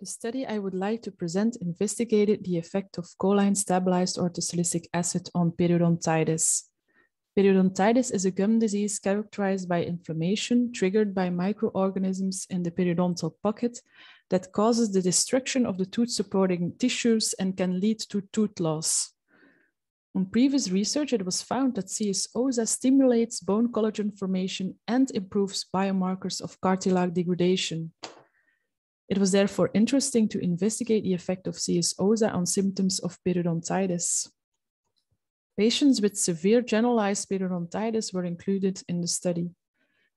The study I would like to present investigated the effect of choline-stabilized orthosilicic acid on periodontitis. Periodontitis is a gum disease characterized by inflammation triggered by microorganisms in the periodontal pocket that causes the destruction of the tooth-supporting tissues and can lead to tooth loss. On previous research, it was found that CSOSA stimulates bone collagen formation and improves biomarkers of cartilage degradation. It was therefore interesting to investigate the effect of CSOSA on symptoms of periodontitis. Patients with severe generalized periodontitis were included in the study.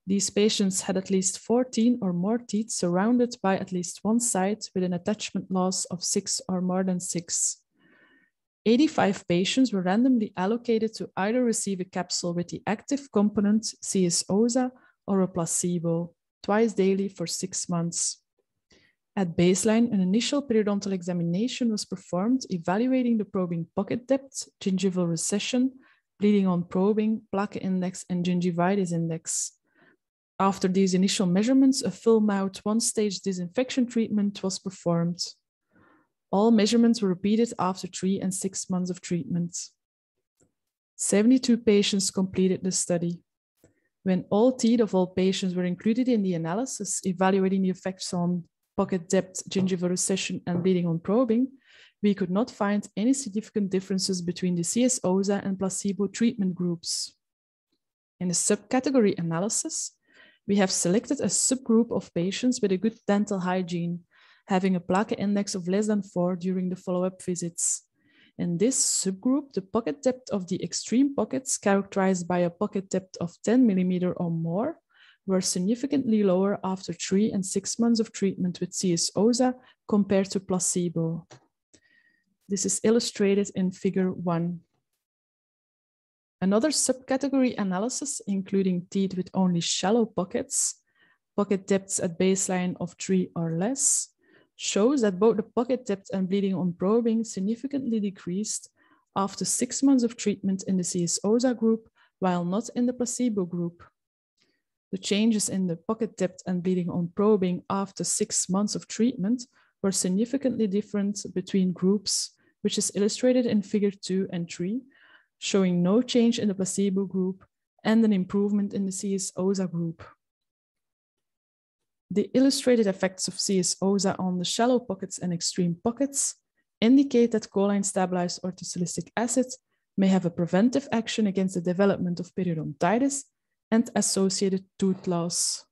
These patients had at least 14 or more teeth surrounded by at least one side with an attachment loss of 6 or more than 6. 85 patients were randomly allocated to either receive a capsule with the active component CSOSA or a placebo, twice daily for 6 months. At baseline, an initial periodontal examination was performed, evaluating the probing pocket depth, gingival recession, bleeding on probing, plaque index, and gingivitis index. After these initial measurements, a full-mouth one-stage disinfection treatment was performed. All measurements were repeated after 3 and 6 months of treatment. 72 patients completed the study. When all teeth of all patients were included in the analysis, evaluating the effects on pocket depth, gingival recession, and bleeding on probing, we could not find any significant differences between the CSOSA and placebo treatment groups. In the subcategory analysis, we have selected a subgroup of patients with a good dental hygiene, having a plaque index of less than 4 during the follow-up visits. In this subgroup, the pocket depth of the extreme pockets, characterized by a pocket depth of 10 mm or more, were significantly lower after 3 and 6 months of treatment with CSOSA compared to placebo. This is illustrated in figure 1. Another subcategory analysis, including teeth with only shallow pockets, pocket depths at baseline of 3 or less, shows that both the pocket depth and bleeding on probing significantly decreased after 6 months of treatment in the CSOSA group, while not in the placebo group. The changes in the pocket depth and bleeding on probing after 6 months of treatment were significantly different between groups, which is illustrated in figure 2 and 3, showing no change in the placebo group and an improvement in the CSOSA group. The illustrated effects of CSOSA on the shallow pockets and extreme pockets indicate that choline-stabilized orthosilicic acid may have a preventive action against the development of periodontitis and associated tooth loss.